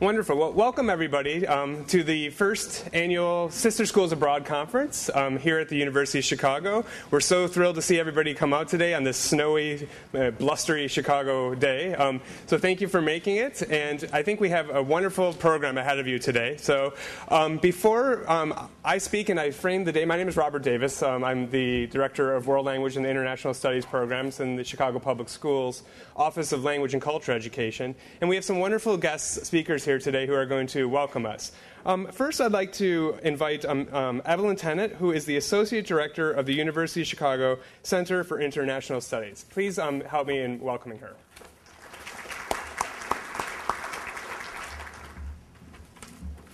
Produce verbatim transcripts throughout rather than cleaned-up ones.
Wonderful. Well, welcome everybody um, to the first annual Sister Schools Abroad Conference um, here at the University of Chicago. We're so thrilled to see everybody come out today on this snowy, uh, blustery Chicago day. Um, so thank you for making it, and I think we have a wonderful program ahead of you today. So um, before um, I speak and I frame the day, my name is Robert Davis. Um, I'm the Director of World Language and International Studies Programs in the Chicago Public Schools Office of Language and Culture Education, and we have some wonderful guest speakers here Here today who are going to welcome us. Um, first, I'd like to invite um, um, Evelyn Tennant, who is the Associate Director of the University of Chicago Center for International Studies. Please um, help me in welcoming her.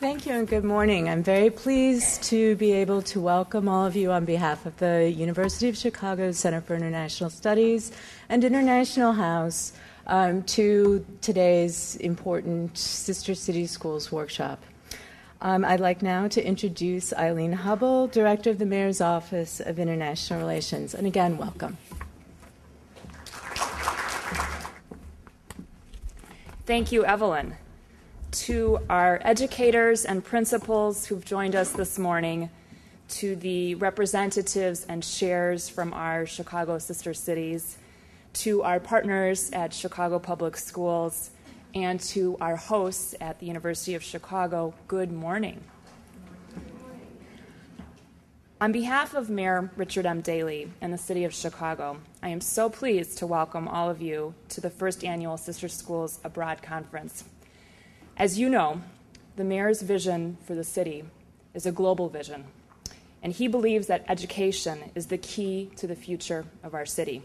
Thank you and good morning. I'm very pleased to be able to welcome all of you on behalf of the University of Chicago Center for International Studies and International House Um, to today's important Sister City Schools workshop. Um, I'd like now to introduce Eileen Hubbell, Director of the Mayor's Office of International Relations. And again, welcome. Thank you, Evelyn. To our educators and principals who've joined us this morning, to the representatives and chairs from our Chicago Sister Cities, to our partners at Chicago Public Schools, and to our hosts at the University of Chicago, good morning. Good morning. On behalf of Mayor Richard M. Daley and the City of Chicago, I am so pleased to welcome all of you to the first annual Sister Schools Abroad Conference. As you know, the Mayor's vision for the city is a global vision, and he believes that education is the key to the future of our city.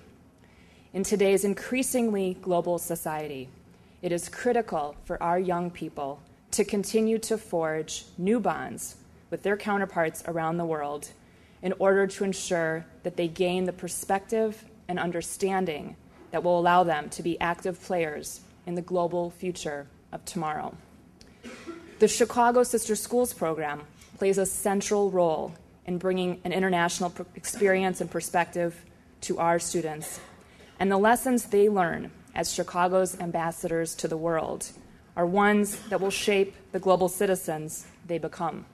In today's increasingly global society, it is critical for our young people to continue to forge new bonds with their counterparts around the world in order to ensure that they gain the perspective and understanding that will allow them to be active players in the global future of tomorrow. The Chicago Sister Schools program plays a central role in bringing an international experience and perspective to our students, and the lessons they learn as Chicago's ambassadors to the world are ones that will shape the global citizens they become.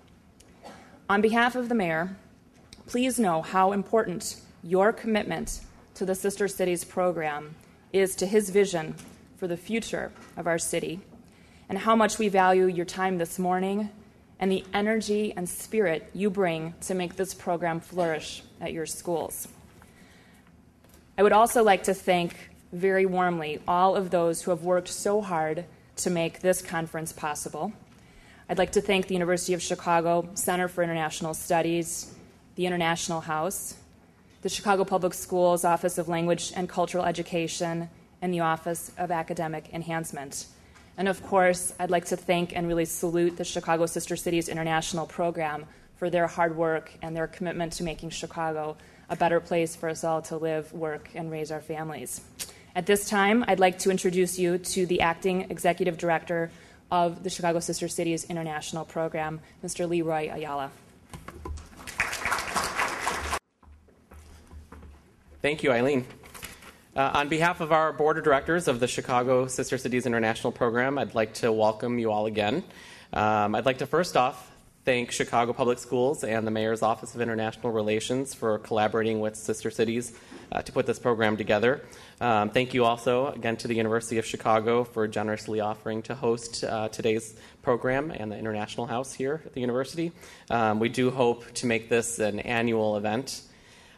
On behalf of the Mayor, please know how important your commitment to the Sister Cities program is to his vision for the future of our city, and how much we value your time this morning and the energy and spirit you bring to make this program flourish at your schools. I would also like to thank very warmly all of those who have worked so hard to make this conference possible. I'd like to thank the University of Chicago Center for International Studies, the International House, the Chicago Public Schools Office of Language and Cultural Education, and the Office of Academic Enhancement. And of course, I'd like to thank and really salute the Chicago Sister Cities International Program for their hard work and their commitment to making Chicago a better place for us all to live, work, and raise our families. At this time, I'd like to introduce you to the Acting Executive Director of the Chicago Sister Cities International Program, Mister Leroy Ayala. Thank you, Eileen. Uh, on behalf of our Board of Directors of the Chicago Sister Cities International Program, I'd like to welcome you all again. Um, I'd like to first off thank Chicago Public Schools and the Mayor's Office of International Relations for collaborating with Sister Cities uh, to put this program together. Um, thank you also again to the University of Chicago for generously offering to host uh, today's program and the International House here at the University. Um, we do hope to make this an annual event.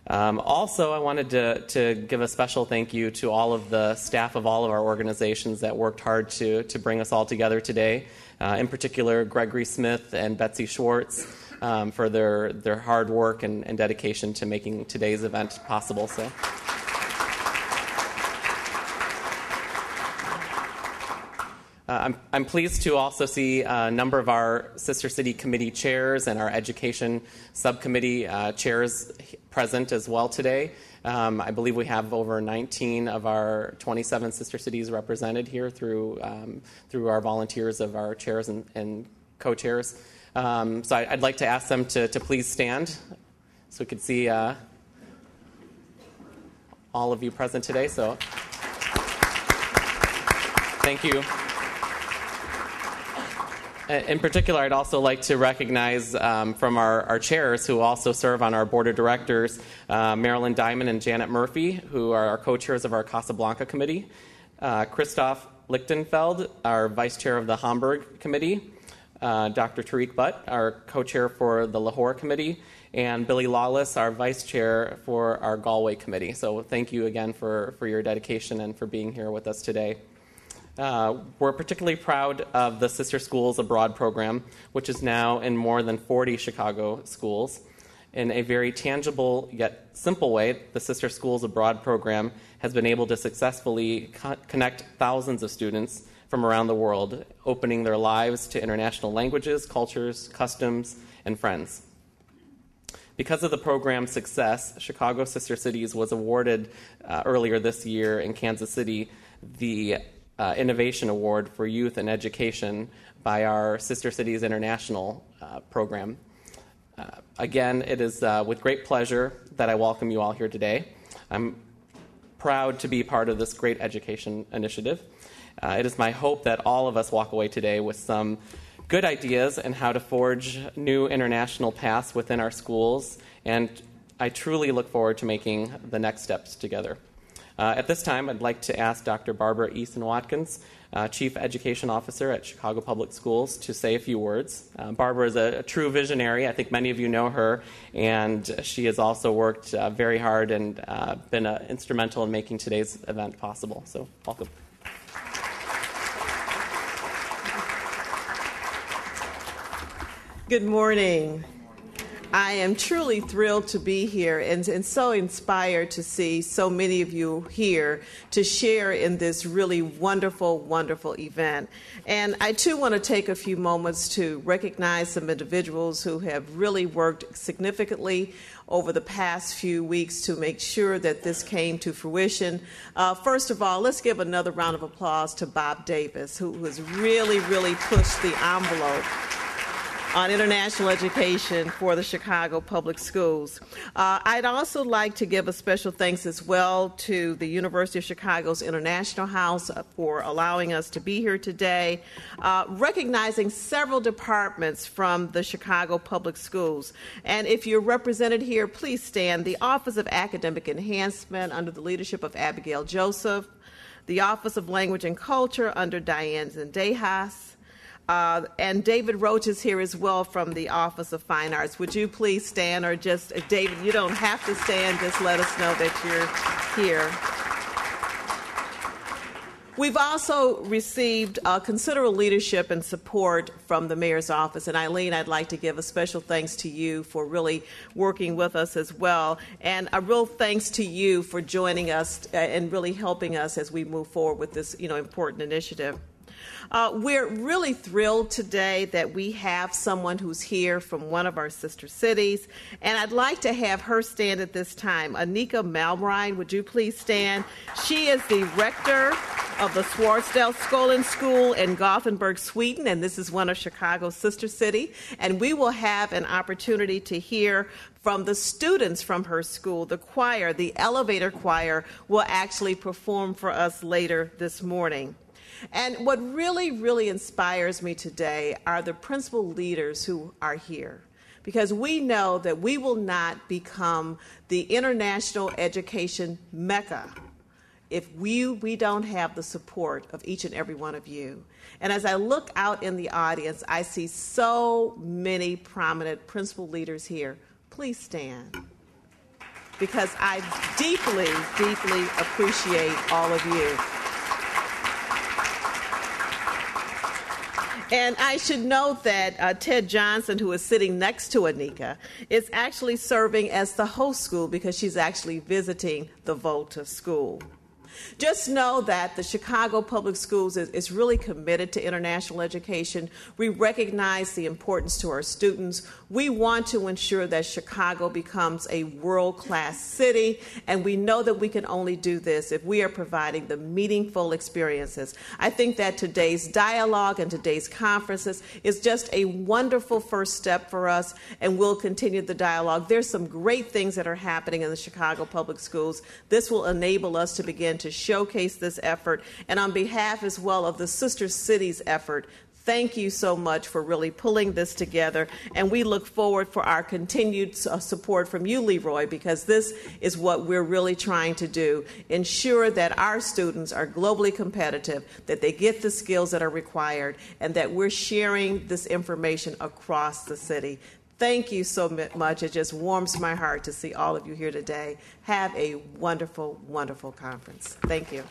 Um, also, I wanted to, to give a special thank you to all of the staff of all of our organizations that worked hard to, to bring us all together today. Uh, in particular, Gregory Smith and Betsy Schwartz um, for their, their hard work and, and dedication to making today's event possible. So, Uh, I'm, I'm pleased to also see a number of our Sister City Committee chairs and our Education Subcommittee uh, chairs present as well today. Um, I believe we have over nineteen of our twenty-seven Sister Cities represented here through um, through our volunteers of our chairs and, and co-chairs. Um, so I, I'd like to ask them to, to please stand so we could see uh, all of you present today. So thank you. In particular, I'd also like to recognize um, from our, our chairs who also serve on our board of directors, uh, Marilyn Diamond and Janet Murphy, who are our co-chairs of our Casablanca committee, uh, Christoph Lichtenfeld, our vice chair of the Hamburg committee, uh, Doctor Tariq Butt, our co-chair for the Lahore committee, and Billy Lawless, our vice chair for our Galway committee. So thank you again for, for your dedication and for being here with us today. Uh, we're particularly proud of the Sister Schools Abroad program, which is now in more than forty Chicago schools. In a very tangible yet simple way, the Sister Schools Abroad program has been able to successfully co- connect thousands of students from around the world, opening their lives to international languages, cultures, customs, and friends. Because of the program's success, Chicago Sister Cities was awarded uh, earlier this year in Kansas City the Uh, Innovation Award for Youth and Education by our Sister Cities International uh, program. Uh, again, it is uh, with great pleasure that I welcome you all here today. I'm proud to be part of this great education initiative. Uh, it is my hope that all of us walk away today with some good ideas on how to forge new international paths within our schools, and I truly look forward to making the next steps together. Uh, at this time, I'd like to ask Doctor Barbara Eason-Watkins, uh, Chief Education Officer at Chicago Public Schools, to say a few words. Uh, Barbara is a, a true visionary. I think many of you know her, and she has also worked uh, very hard and uh, been uh, instrumental in making today's event possible. So, welcome. Good morning. I am truly thrilled to be here and, and so inspired to see so many of you here to share in this really wonderful, wonderful event. And I too want to take a few moments to recognize some individuals who have really worked significantly over the past few weeks to make sure that this came to fruition. Uh, first of all, let's give another round of applause to Bob Davis, who has really, really pushed the envelope on international education for the Chicago Public Schools. Uh, I'd also like to give a special thanks as well to the University of Chicago's International House for allowing us to be here today, uh, recognizing several departments from the Chicago Public Schools. And if you're represented here, please stand. The Office of Academic Enhancement under the leadership of Abigail Joseph, the Office of Language and Culture under Diane Zendejas, Uh, and David Roach is here as well from the Office of Fine Arts. Would you please stand, or just, uh, David, you don't have to stand, just let us know that you're here. We've also received uh, considerable leadership and support from the Mayor's Office. And Eileen, I'd like to give a special thanks to you for really working with us as well. And a real thanks to you for joining us and really helping us as we move forward with this, you know, important initiative. Uh, we're really thrilled today that we have someone who's here from one of our sister cities, and I'd like to have her stand at this time. Anika Malbrine, would you please stand? She is the rector of the Swartzdale Skolin School in Gothenburg, Sweden, and this is one of Chicago's sister city, and we will have an opportunity to hear from the students from her school. The choir, the elevator choir, will actually perform for us later this morning. And what really, really inspires me today are the principal leaders who are here, because we know that we will not become the international education mecca if we, we don't have the support of each and every one of you. And as I look out in the audience, I see so many prominent principal leaders here. Please stand, because I deeply, deeply appreciate all of you. And I should note that uh, Ted Johnson, who is sitting next to Anika, is actually serving as the host school because she's actually visiting the Volta School. Just know that the Chicago Public Schools is, is really committed to international education. We recognize the importance to our students. We want to ensure that Chicago becomes a world-class city, and we know that we can only do this if we are providing the meaningful experiences. I think that today's dialogue and today's conferences is just a wonderful first step for us, and we'll continue the dialogue. There's some great things that are happening in the Chicago Public Schools. This will enable us to begin to showcase this effort, and on behalf as well of the Sister Cities effort, Thank you so much for really pulling this together, and we look forward for our continued support from you, Leroy, because this is what we're really trying to do, ensure that our students are globally competitive, that they get the skills that are required, and that we're sharing this information across the city. Thank you so much. It just warms my heart to see all of you here today. Have a wonderful, wonderful conference. Thank you.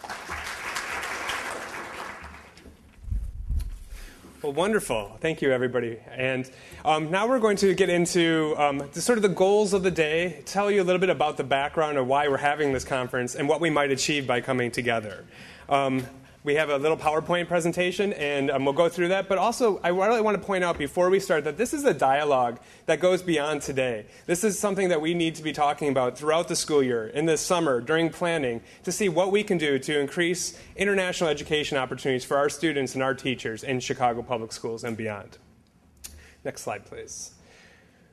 Well, wonderful. Thank you, everybody. And um, now we're going to get into um, the, sort of the goals of the day, tell you a little bit about the background of why we're having this conference and what we might achieve by coming together. Um, we have a little PowerPoint presentation, and um, we'll go through that. But also, I really want to point out before we start that this is a dialogue that goes beyond today. This is something that we need to be talking about throughout the school year, in the summer, during planning, to see what we can do to increase international education opportunities for our students and our teachers in Chicago Public Schools and beyond. Next slide, please.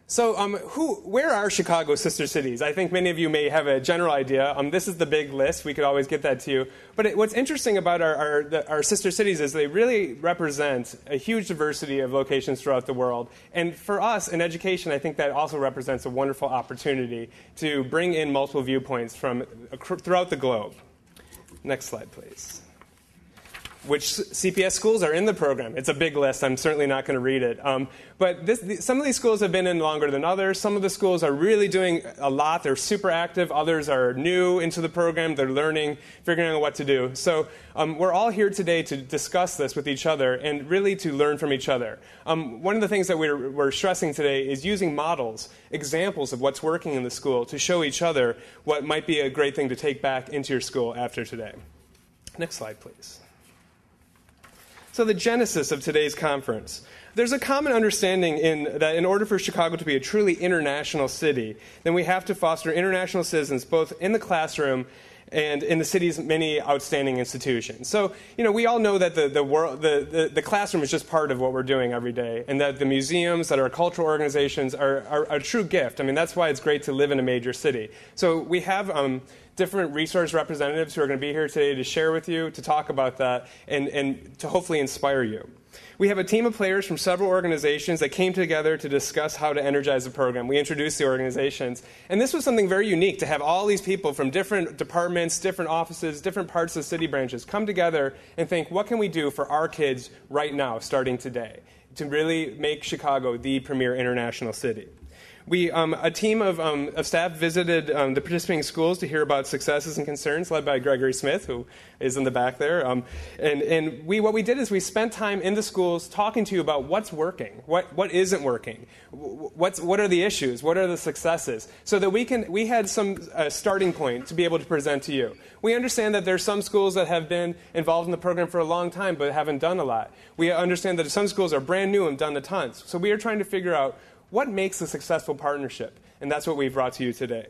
So um, who, where are Chicago sister cities? I think many of you may have a general idea. Um, this is the big list. We could always get that to you. But it, what's interesting about our, our, the, our sister cities is they really represent a huge diversity of locations throughout the world. And for us in education, I think that also represents a wonderful opportunity to bring in multiple viewpoints from throughout the globe. Next slide, please. Which C P S schools are in the program. It's a big list. I'm certainly not going to read it. Um, but this, the, some of these schools have been in longer than others. Some of the schools are really doing a lot. They're super active. Others are new into the program. They're learning, figuring out what to do. So um, we're all here today to discuss this with each other and really to learn from each other. Um, one of the things that we're, we're stressing today is using models, examples of what's working in the school to show each other what might be a great thing to take back into your school after today. Next slide, please. So the genesis of today's conference. There's a common understanding in, that in order for Chicago to be a truly international city, then we have to foster international citizens both in the classroom and in the city's many outstanding institutions. So, you know, we all know that the, the, world, the, the, the classroom is just part of what we're doing every day, and that the museums, that our cultural organizations are, are a true gift. I mean, that's why it's great to live in a major city. So we have Um, different resource representatives who are going to be here today to share with you, to talk about that, and, and to hopefully inspire you. We have a team of players from several organizations that came together to discuss how to energize the program. We introduced the organizations. And this was something very unique, to have all these people from different departments, different offices, different parts of the city branches come together and think, what can we do for our kids right now, starting today, to really make Chicago the premier international city? We, um, a team of, um, of staff visited um, the participating schools to hear about successes and concerns, led by Gregory Smith, who is in the back there. Um, and and we, what we did is we spent time in the schools talking to you about what's working, what, what isn't working, what's, what are the issues, what are the successes, so that we, can, we had some uh, starting point to be able to present to you. We understand that there are some schools that have been involved in the program for a long time but haven't done a lot. We understand that some schools are brand new and done a ton. So we are trying to figure out what makes a successful partnership, and that's what we've brought to you today.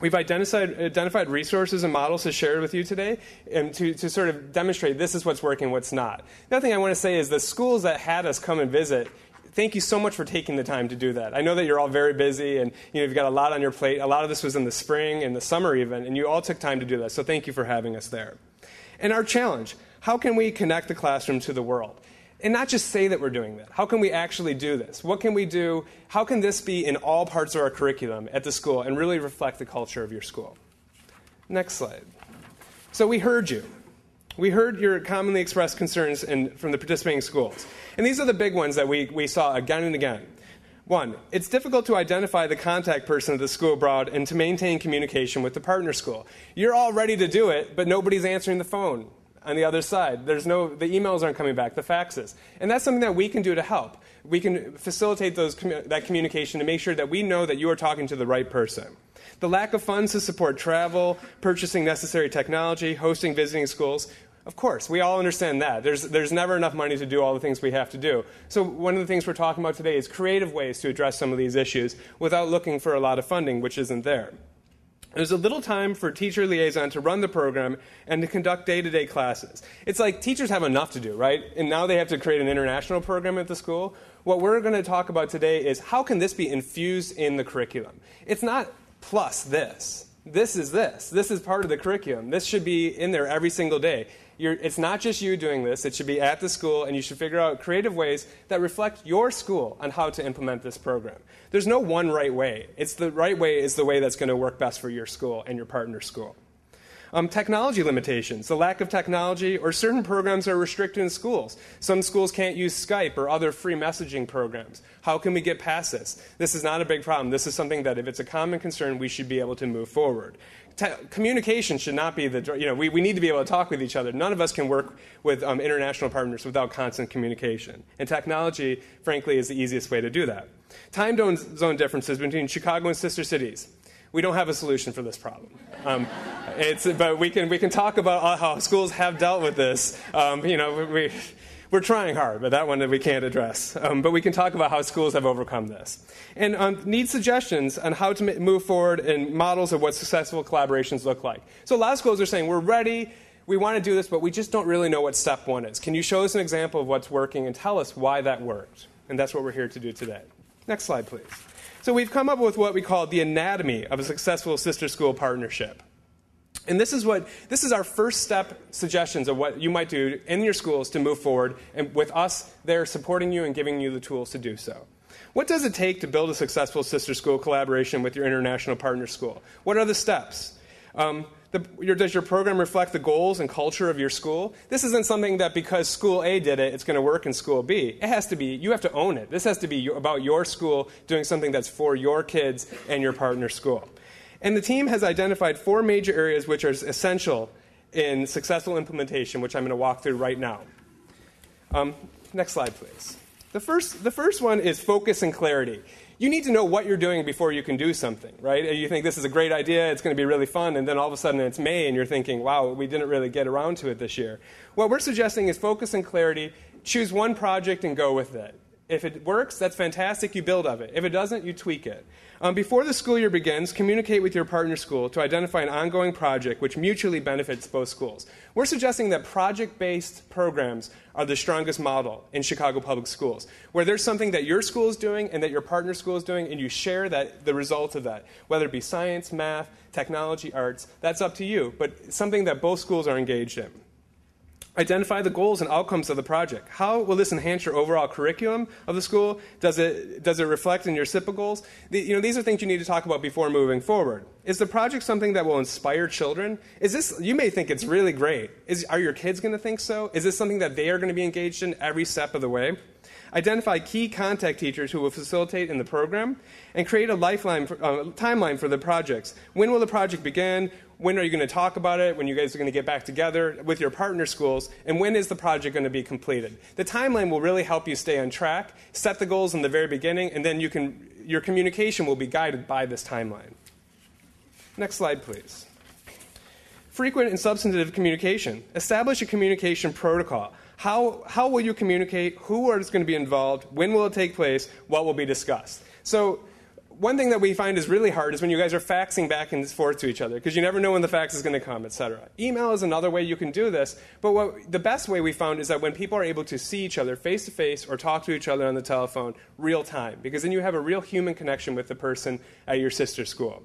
We've identified, identified resources and models to share with you today, and to, to sort of demonstrate this is what's working, what's not. Another thing I want to say is the schools that had us come and visit, thank you so much for taking the time to do that. I know that you're all very busy, and you know, you've got a lot on your plate. A lot of this was in the spring and the summer even, and you all took time to do that, so thank you for having us there. And our challenge, how can we connect the classroom to the world? And not just say that we're doing that. How can we actually do this? What can we do? How can this be in all parts of our curriculum at the school and really reflect the culture of your school? Next slide. So we heard you. We heard your commonly expressed concerns in, from the participating schools. And these are the big ones that we, we saw again and again. One, it's difficult to identify the contact person of the school abroad and to maintain communication with the partner school. You're all ready to do it, but nobody's answering the phone. On the other side, there's no, the emails aren't coming back, the faxes. And that's something that we can do to help. We can facilitate those, that communication to make sure that we know that you are talking to the right person. The lack of funds to support travel, purchasing necessary technology, hosting visiting schools. Of course, we all understand that. There's, there's never enough money to do all the things we have to do. So one of the things we're talking about today is creative ways to address some of these issues without looking for a lot of funding, which isn't there. There's a little time for teacher liaison to run the program and to conduct day-to-day classes. It's like teachers have enough to do, right? And now they have to create an international program at the school. What we're going to talk about today is how can this be infused in the curriculum? It's not plus this. This is this. This is part of the curriculum. This should be in there every single day. You're, it's not just you doing this. It should be at the school, and you should figure out creative ways that reflect your school on how to implement this program. There's no one right way. It's the right way is the way that's going to work best for your school and your partner school. Um, technology limitations, the lack of technology, or certain programs are restricted in schools. Some schools can't use Skype or other free messaging programs. How can we get past this? This is not a big problem. This is something that if it's a common concern, we should be able to move forward. Te- communication should not be the, you know, we, we need to be able to talk with each other. None of us can work with um, international partners without constant communication. And technology, frankly, is the easiest way to do that. Time zone differences between Chicago and sister cities. We don't have a solution for this problem. Um, it's, but we can, we can talk about how schools have dealt with this. Um, you know, we, we're trying hard, but that one we can't address. Um, but we can talk about how schools have overcome this. And um, need suggestions on how to move forward and models of what successful collaborations look like. So a lot of schools are saying, we're ready, we want to do this, but we just don't really know what step one is. Can you show us an example of what's working and tell us why that worked? And that's what we're here to do today. Next slide, please. So we've come up with what we call the anatomy of a successful sister school partnership. And this is what this is our first step suggestions of what you might do in your schools to move forward, and with us there supporting you and giving you the tools to do so. What does it take to build a successful sister school collaboration with your international partner school? What are the steps? Um, The, your, does your program reflect the goals and culture of your school? This isn't something that because school A did it, it's going to work in school B. It has to be, you have to own it. This has to be your, about your school doing something that's for your kids and your partner school. And the team has identified four major areas which are essential in successful implementation, which I'm going to walk through right now. Um, next slide, please. The first, the first one is focus and clarity. You need to know what you're doing before you can do something, right? You think this is a great idea, it's going to be really fun, and then all of a sudden it's May and you're thinking, wow, we didn't really get around to it this year. What we're suggesting is focus and clarity. Choose one project and go with it. If it works, that's fantastic, you build on it. If it doesn't, you tweak it. Um, before the school year begins, communicate with your partner school to identify an ongoing project which mutually benefits both schools. We're suggesting that project-based programs are the strongest model in Chicago Public Schools, where there's something that your school is doing and that your partner school is doing, and you share that, the results of that, whether it be science, math, technology, arts, that's up to you, but something that both schools are engaged in. Identify the goals and outcomes of the project. How will this enhance your overall curriculum of the school? Does it, does it reflect in your S I P A goals? The, you know, these are things you need to talk about before moving forward. Is the project something that will inspire children? Is this, you may think it's really great. Is, are your kids going to think so? Is this something that they are going to be engaged in every step of the way? Identify key contact teachers who will facilitate in the program, and create a lifeline for, uh, timeline for the projects. When will the project begin? When are you going to talk about it? When you guys are going to get back together with your partner schools? And when is the project going to be completed? The timeline will really help you stay on track, set the goals in the very beginning, and then you can, your communication will be guided by this timeline. Next slide, please. Frequent and substantive communication. Establish a communication protocol. How, how will you communicate? Who is going to be involved? When will it take place? What will be discussed? So one thing that we find is really hard is when you guys are faxing back and forth to each other, because you never know when the fax is going to come, et cetera. Email is another way you can do this, but what, the best way we found is that when people are able to see each other face-to-face or talk to each other on the telephone real time, because then you have a real human connection with the person at your sister school.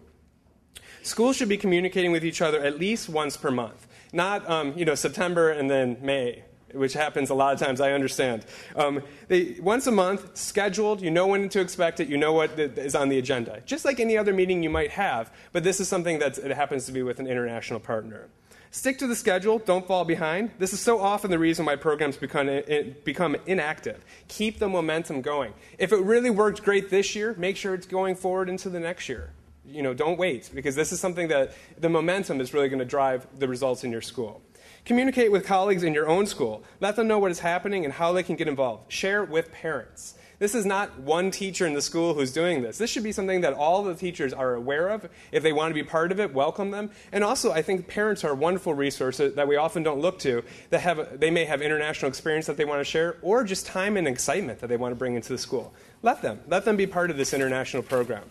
Schools should be communicating with each other at least once per month, not um, you know, September and then May, which happens a lot of times, I understand. Um, they, once a month, scheduled, you know when to expect it, you know what is on the agenda. Just like any other meeting you might have, but this is something that happens to be with an international partner. Stick to the schedule, don't fall behind. This is so often the reason why programs become, it, become inactive. Keep the momentum going. If it really worked great this year, make sure it's going forward into the next year. You know, don't wait, because this is something that the momentum is really going to drive the results in your school. Communicate with colleagues in your own school. Let them know what is happening and how they can get involved. Share with parents. This is not one teacher in the school who's doing this. This should be something that all the teachers are aware of. If they want to be part of it, welcome them. And also, I think parents are a wonderful resource that we often don't look to. That have, they may have international experience that they want to share, or just time and excitement that they want to bring into the school. Let them. Let them be part of this international program.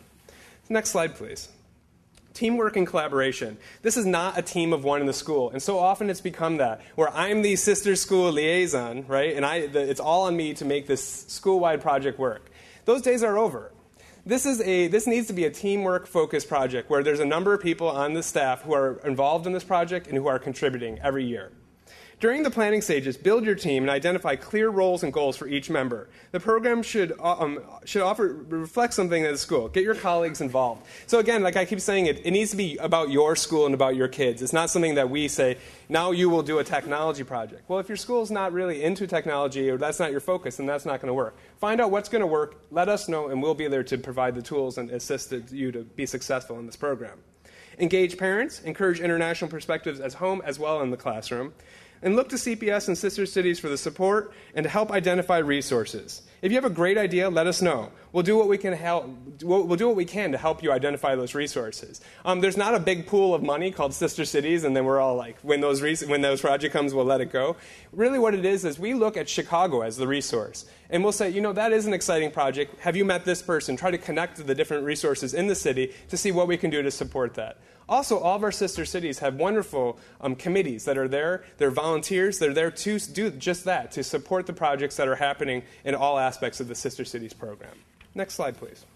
Next slide, please. Teamwork and collaboration. This is not a team of one in the school, and so often it's become that, where I'm the sister school liaison, right, and I, the, it's all on me to make this school-wide project work. Those days are over. This is a, this needs to be a teamwork-focused project where there's a number of people on the staff who are involved in this project and who are contributing every year. During the planning stages, build your team and identify clear roles and goals for each member. The program should um, should offer reflect something at the school. Get your colleagues involved. So again, like I keep saying, it, it needs to be about your school and about your kids. It's not something that we say, now you will do a technology project. Well, if your school's not really into technology or that's not your focus, then that's not going to work. Find out what's going to work, let us know, and we'll be there to provide the tools and assist you to be successful in this program. Engage parents, encourage international perspectives at home as well in the classroom, and look to C P S and Sister Cities for the support and to help identify resources. If you have a great idea, let us know. We'll do what we can help. We'll do what we can to help you identify those resources. Um, there's not a big pool of money called Sister Cities, and then we're all like, when those res when those project comes, we'll let it go. Really, what it is is we look at Chicago as the resource, and we'll say, you know, that is an exciting project. Have you met this person? Try to connect the different resources in the city to see what we can do to support that. Also, all of our sister cities have wonderful um, committees that are there. They're volunteers. They're there to do just that, to support the projects that are happening in all aspects of the Sister Cities program. Next slide, please.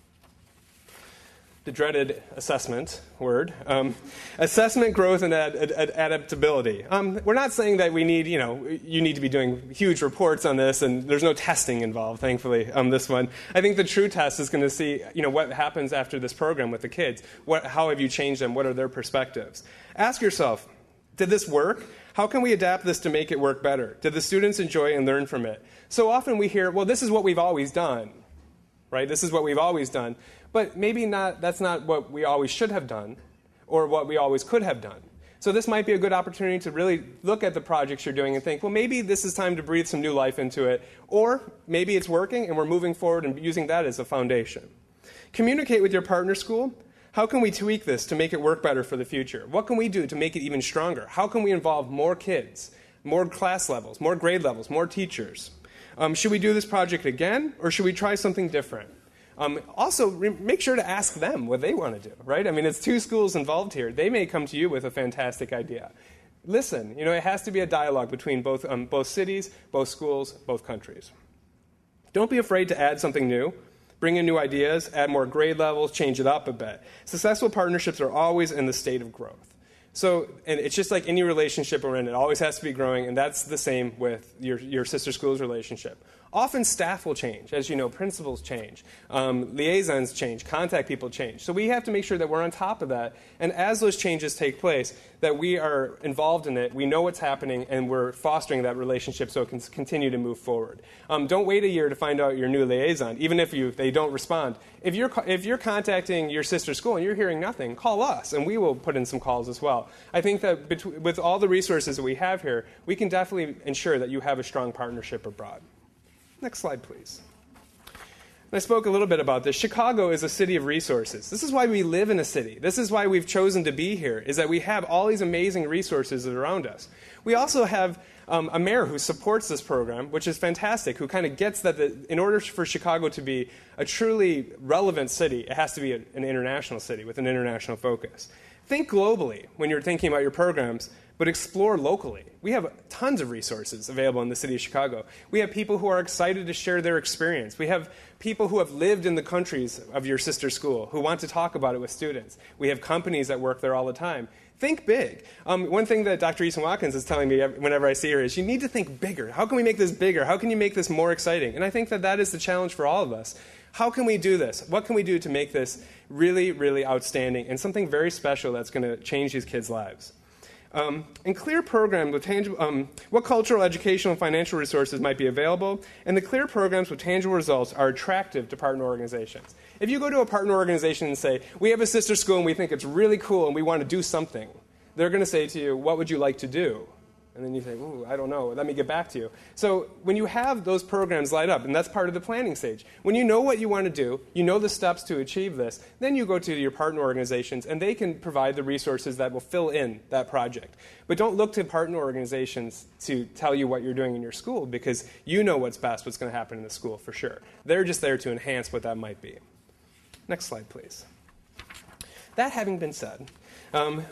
The dreaded assessment word. Um, assessment, growth, and ad ad adaptability. Um, we're not saying that we need, you know, you need to be doing huge reports on this, and there's no testing involved, thankfully, on this one. I think the true test is going to see, you know, what happens after this program with the kids. What, how have you changed them? What are their perspectives? Ask yourself, did this work? How can we adapt this to make it work better? Did the students enjoy and learn from it? So often we hear, well, this is what we've always done. Right? This is what we've always done. But maybe not, that's not what we always should have done or what we always could have done. So this might be a good opportunity to really look at the projects you're doing and think, well, maybe this is time to breathe some new life into it. Or maybe it's working and we're moving forward and using that as a foundation. Communicate with your partner school. How can we tweak this to make it work better for the future? What can we do to make it even stronger? How can we involve more kids, more class levels, more grade levels, more teachers? Um, should we do this project again, or should we try something different? Um, also, re make sure to ask them what they want to do, right? I mean, it's two schools involved here. They may come to you with a fantastic idea. Listen, you know, it has to be a dialogue between both, um, both cities, both schools, both countries. Don't be afraid to add something new. Bring in new ideas, add more grade levels, change it up a bit. Successful partnerships are always in the state of growth. So, and it's just like any relationship we're in, it always has to be growing, and that's the same with your, your sister school's relationship. Often staff will change. As you know, principals change, um, liaisons change, contact people change. So we have to make sure that we're on top of that, and as those changes take place, that we are involved in it, we know what's happening, and we're fostering that relationship so it can continue to move forward. Um, don't wait a year to find out your new liaison, even if you, they don't respond. If you're, if you're contacting your sister school and you're hearing nothing, call us, and we will put in some calls as well. I think that between, with all the resources that we have here, we can definitely ensure that you have a strong partnership abroad. Next slide, please. And I spoke a little bit about this. Chicago is a city of resources. This is why we live in a city. This is why we've chosen to be here, is that we have all these amazing resources that are around us. We also have um, a mayor who supports this program, which is fantastic, who kind of gets that the, in order for Chicago to be a truly relevant city, it has to be a, an international city with an international focus. Think globally when you're thinking about your programs, but explore locally. We have tons of resources available in the city of Chicago. We have people who are excited to share their experience. We have people who have lived in the countries of your sister school who want to talk about it with students. We have companies that work there all the time. Think big. Um, one thing that Doctor Eason-Watkins is telling me whenever I see her is you need to think bigger. How can we make this bigger? How can you make this more exciting? And I think that that is the challenge for all of us. How can we do this? What can we do to make this really, really outstanding and something very special that's going to change these kids' lives? Um, and clear program with tangible, um, what cultural, educational, and financial resources might be available, and the clear programs with tangible results are attractive to partner organizations. If you go to a partner organization and say, we have a sister school and we think it's really cool and we want to do something, they're going to say to you, what would you like to do? And then you say, ooh, I don't know, let me get back to you. So when you have those programs lined up, and that's part of the planning stage, when you know what you want to do, you know the steps to achieve this, then you go to your partner organizations, and they can provide the resources that will fill in that project. But don't look to partner organizations to tell you what you're doing in your school, because you know what's best, what's going to happen in the school for sure. They're just there to enhance what that might be. Next slide, please. That having been said, um,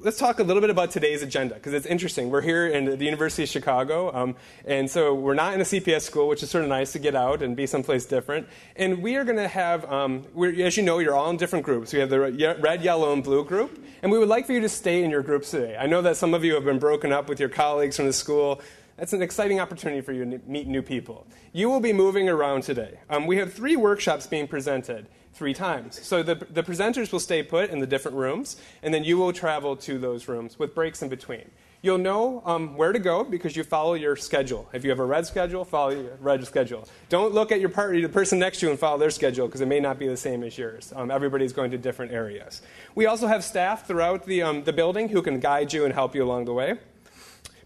let's talk a little bit about today's agenda, because it's interesting. We're here in the University of Chicago, um, and so we're not in a C P S school, which is sort of nice to get out and be someplace different. And we are going to have, um, we're, as you know, you're all in different groups. We have the red, yellow, and blue group, and we would like for you to stay in your groups today. I know that some of you have been broken up with your colleagues from the school. That's an exciting opportunity for you to meet new people. You will be moving around today. Um, we have three workshops being presented three times. So the, the presenters will stay put in the different rooms, and then you will travel to those rooms with breaks in between. You'll know um, where to go because you follow your schedule. If you have a red schedule, follow your red schedule. Don't look at your party, the person next to you, and follow their schedule because it may not be the same as yours. Um, everybody's going to different areas. We also have staff throughout the, um, the building who can guide you and help you along the way.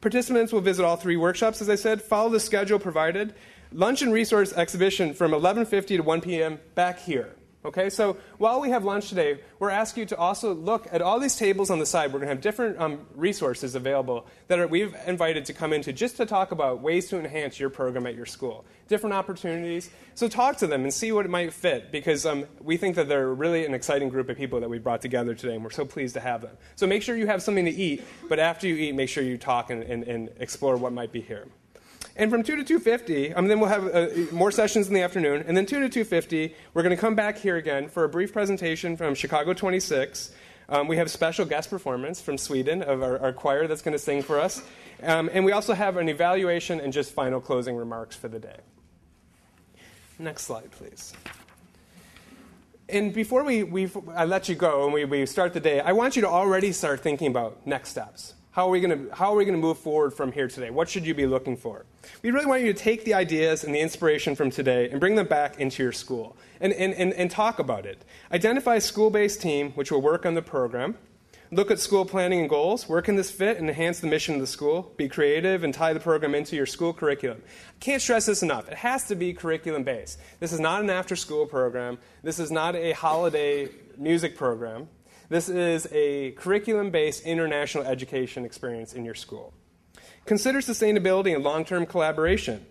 Participants will visit all three workshops, as I said. Follow the schedule provided. Lunch and resource exhibition from eleven fifty to one p m back here. Okay, so while we have lunch today, we're asking you to also look at all these tables on the side. We're going to have different um, resources available that are, we've invited to come into just to talk about ways to enhance your program at your school, different opportunities. So talk to them and see what it might fit, because um, we think that they're really an exciting group of people that we brought together today, and we're so pleased to have them. So make sure you have something to eat, but after you eat, make sure you talk and, and, and explore what might be here. And from two to two fifty, um, then we'll have uh, more sessions in the afternoon. And then two to two fifty, we're going to come back here again for a brief presentation from Chicago twenty-six. Um, we have special guest performance from Sweden of our, our choir that's going to sing for us. Um, and we also have an evaluation and just final closing remarks for the day. Next slide, please. And before we, we, I let you go and we, we start the day, I want you to already start thinking about next steps. How are we going to, how are we going to move forward from here today? What should you be looking for? We really want you to take the ideas and the inspiration from today and bring them back into your school and, and, and, and talk about it. Identify a school-based team which will work on the program. Look at school planning and goals. Where can this fit and enhance the mission of the school? Be creative and tie the program into your school curriculum. I can't stress this enough. It has to be curriculum-based. This is not an after-school program. This is not a holiday music program. This is a curriculum-based international education experience in your school. Consider sustainability and long-term collaboration.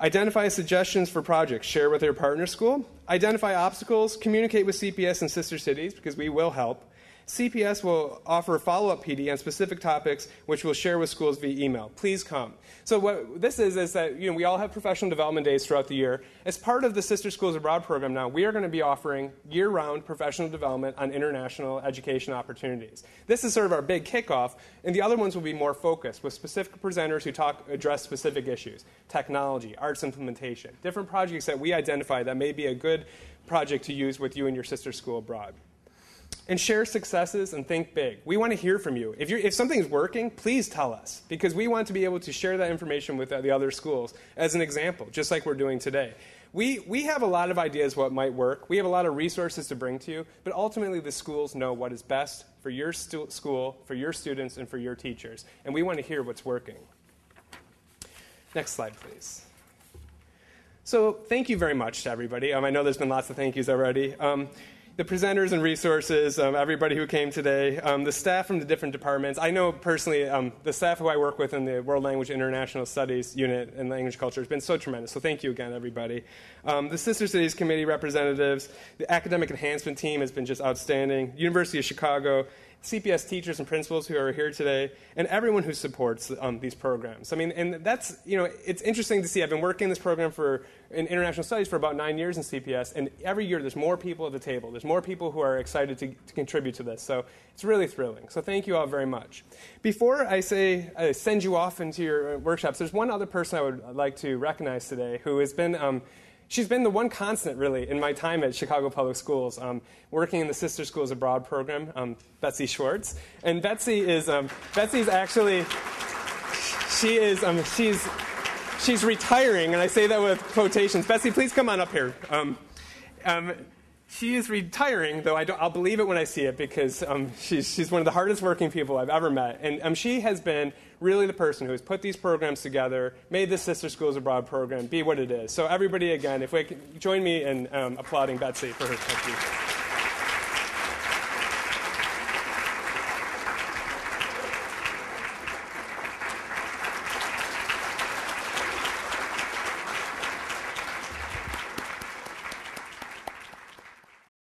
Identify suggestions for projects. Share with your partner school. Identify obstacles. Communicate with C P S and sister cities, because we will help. C P S will offer a follow-up P D on specific topics, which we'll share with schools via email. Please come. So what this is is that, you know, we all have professional development days throughout the year. As part of the Sister Schools Abroad program now, we are going to be offering year-round professional development on international education opportunities. This is sort of our big kickoff, and the other ones will be more focused with specific presenters who talk, address specific issues, technology, arts implementation, different projects that we identify that may be a good project to use with you and your sister school abroad. And share successes and think big. We want to hear from you. If, you're, if something's working, please tell us, because we want to be able to share that information with the other schools as an example, just like we're doing today. We, we have a lot of ideas what might work. We have a lot of resources to bring to you, but ultimately the schools know what is best for your stu- school, for your students, and for your teachers. And we want to hear what's working. Next slide, please. So thank you very much to everybody. Um, I know there's been lots of thank yous already. Um, The presenters and resources, um, everybody who came today, um, the staff from the different departments. I know personally um, the staff who I work with in the World Language International Studies Unit and Language Culture has been so tremendous. So thank you again, everybody. Um, the Sister Cities Committee representatives, the Academic Enhancement Team has been just outstanding, University of Chicago, C P S teachers and principals who are here today, and everyone who supports um, these programs. I mean, and that's, you know, it's interesting to see. I've been working in this program for, in international studies for about nine years in C P S, and every year there's more people at the table. There's more people who are excited to, to contribute to this. So it's really thrilling. So thank you all very much. Before I say I send you off into your workshops, there's one other person I would like to recognize today who has been... Um, She's been the one constant, really, in my time at Chicago Public Schools, um, working in the Sister Schools Abroad program, um, Betsy Schwartz. And Betsy is, um, Betsy's actually, she is, um, she's, she's retiring, and I say that with quotations. Betsy, please come on up here. Um, um, She is retiring, though I don't, I'll believe it when I see it, because um, she's, she's one of the hardest working people I've ever met. And um, she has been really the person who has put these programs together, made this Sister Schools Abroad program be what it is. So everybody, again, if we can join me in um, applauding Betsy for her. Thank you.